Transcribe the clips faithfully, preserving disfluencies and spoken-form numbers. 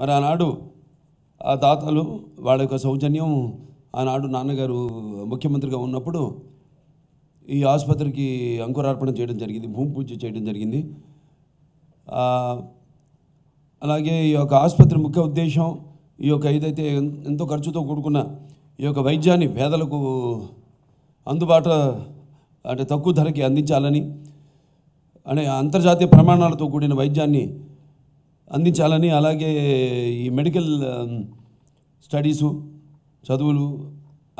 మరి ఆనాడు ఆ దాతలు వాళ్ళ యొక్క సౌజన్యం ఆనాడు నాన్నగారు ముఖ్యమంత్రిగా ఉన్నప్పుడు ఈ ఆసుపత్రికి అంకురార్పణ చేయడం జరిగింది, భూమి పూజ చేయడం జరిగింది. అలాగే ఈ యొక్క ఆసుపత్రి ముఖ్య ఉద్దేశం ఈ యొక్క ఏదైతే ఎంతో ఖర్చుతో కూడుకున్న ఈ యొక్క వైద్యాన్ని పేదలకు అందుబాటు అంటే తక్కువ ధరకి అందించాలని, అనే అంతర్జాతీయ ప్రమాణాలతో కూడిన వైద్యాన్ని అందించాలని, అలాగే ఈ మెడికల్ స్టడీసు చదువులు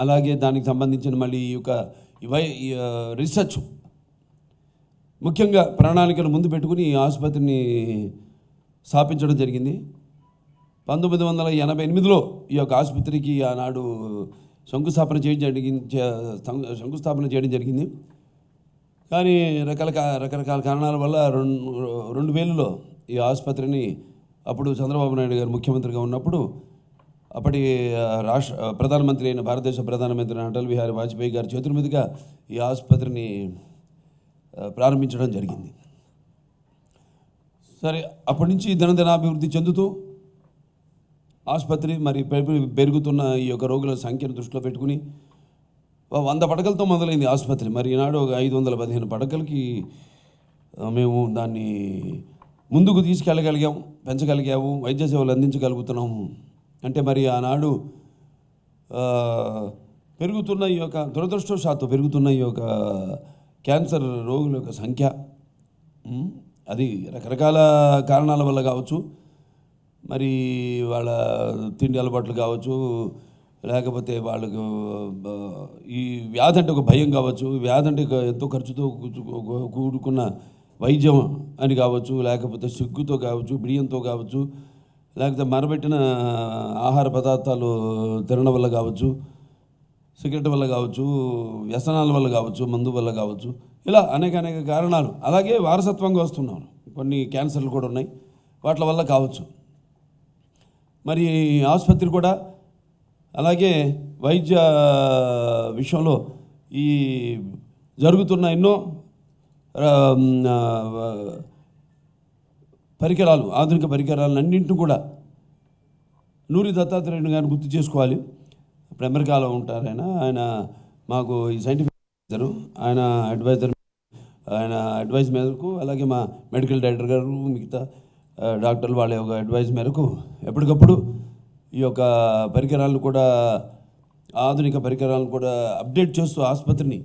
అలాగే దానికి సంబంధించిన మళ్ళీ ఈ యొక్క రీసెర్చ్ ముఖ్యంగా ప్రణాళికలు ముందు పెట్టుకుని ఈ ఆసుపత్రిని స్థాపించడం జరిగింది. పంతొమ్మిది వందల ఎనభై ఎనిమిదిలో ఈ యొక్క ఆసుపత్రికి ఆనాడు శంకుస్థాపన చేయడం జరిగింది శంకుస్థాపన చేయడం జరిగింది. కానీ రకరకాల రకరకాల కారణాల వల్ల రెండు రెండు వేలలో ఈ ఆసుపత్రిని అప్పుడు చంద్రబాబు నాయుడు గారు ముఖ్యమంత్రిగా ఉన్నప్పుడు అప్పటి రాష్ట్ర ప్రధానమంత్రి అయిన భారతదేశ ప్రధానమంత్రి అటల్ బిహారీ వాజ్పేయి గారి చేతుల మీదుగా ఈ ఆసుపత్రిని ప్రారంభించడం జరిగింది. సరే, అప్పటి నుంచి దినదినాభివృద్ధి చెందుతూ ఆసుపత్రి మరి పెరుగుతున్న ఈ యొక్క రోగుల సంఖ్యను దృష్టిలో పెట్టుకుని వంద పడకలతో మొదలైంది ఆసుపత్రి. మరి ఈనాడు ఒక ఐదు వందల పదిహేను పడకలకి మేము దాన్ని ముందుకు తీసుకెళ్ళగలిగాము, పెంచగలిగాము, వైద్య సేవలు అందించగలుగుతున్నాము. అంటే మరి ఆనాడు పెరుగుతున్న ఈ యొక్క దురదృష్టవశాత్తు పెరుగుతున్న ఈ యొక్క క్యాన్సర్ రోగుల యొక్క సంఖ్య అది రకరకాల కారణాల వల్ల కావచ్చు, మరి వాళ్ళ తిండి అలవాట్లు కావచ్చు, లేకపోతే వాళ్ళకు ఈ వ్యాధి అంటే ఒక భయం కావచ్చు, వ్యాధి అంటే ఎంతో ఖర్చుతో కూడుకున్న వైద్యం అని కావచ్చు, లేకపోతే సిగ్గుతో కావచ్చు, బిడియంతో కావచ్చు, లేకపోతే మరబెట్టిన ఆహార పదార్థాలు తినడం వల్ల కావచ్చు, సిగరెట్ వల్ల కావచ్చు, వ్యసనాల వల్ల కావచ్చు, మందు వల్ల కావచ్చు, ఇలా అనేక అనేక కారణాలు. అలాగే వారసత్వంగా వస్తున్నారు కొన్ని క్యాన్సర్లు కూడా ఉన్నాయి, వాటి వల్ల కావచ్చు. మరి ఆసుపత్రి కూడా అలాగే వైద్య విషయంలో ఈ జరుగుతున్న ఎన్నో పరికరాలు, ఆధునిక పరికరాలన్నింటినీ కూడా నూరి దత్తాత్రేయుని గారిని గుర్తు చేసుకోవాలి. ఇప్పుడు అమెరికాలో ఉంటారు ఆయన, ఆయన మాకు ఈ సైంటిఫిక్ అడ్వైజరు, ఆయన అడ్వైజర్ ఆయన అడ్వైజ్ మేరకు అలాగే మా మెడికల్ డైరెక్టర్ గారు మిగతా డాక్టర్లు వాళ్ళ యొక్క అడ్వైజ్ మేరకు ఎప్పటికప్పుడు ఈ యొక్క పరికరాలను కూడా ఆధునిక పరికరాలను కూడా అప్డేట్ చేస్తూ ఆసుపత్రిని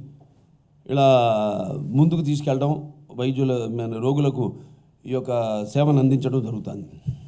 ఇలా ముందుకు తీసుకెళ్ళడం, వైద్యుల రోగులకు ఈ యొక్క సేవను అందించడం జరుగుతుంది.